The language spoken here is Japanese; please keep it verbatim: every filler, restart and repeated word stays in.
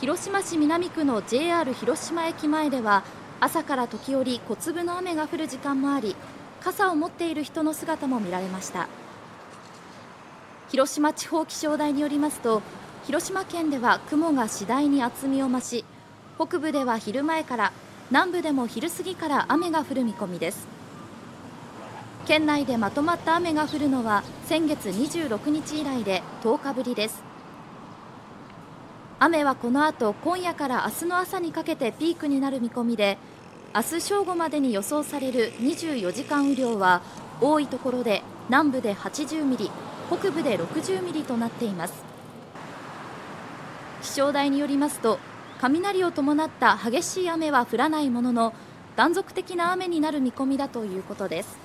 広島市南区の ジェイアール 広島駅前では朝から時折小粒の雨が降る時間もあり、傘を持っている人の姿も見られました。広島地方気象台によりますと、広島県では雲が次第に厚みを増し、北部では昼前から、南部でも昼過ぎから雨が降る見込みです。県内でまとまった雨が降るのは先月にじゅうろくにち以来でとおかぶりです。雨はこの後今夜から明日の朝にかけてピークになる見込みで、明日正午までに予想されるにじゅうよじかん雨量は多いところで南部ではちじゅうミリ、北部でろくじゅうミリとなっています。気象台によりますと、雷を伴った激しい雨は降らないものの、断続的な雨になる見込みだということです。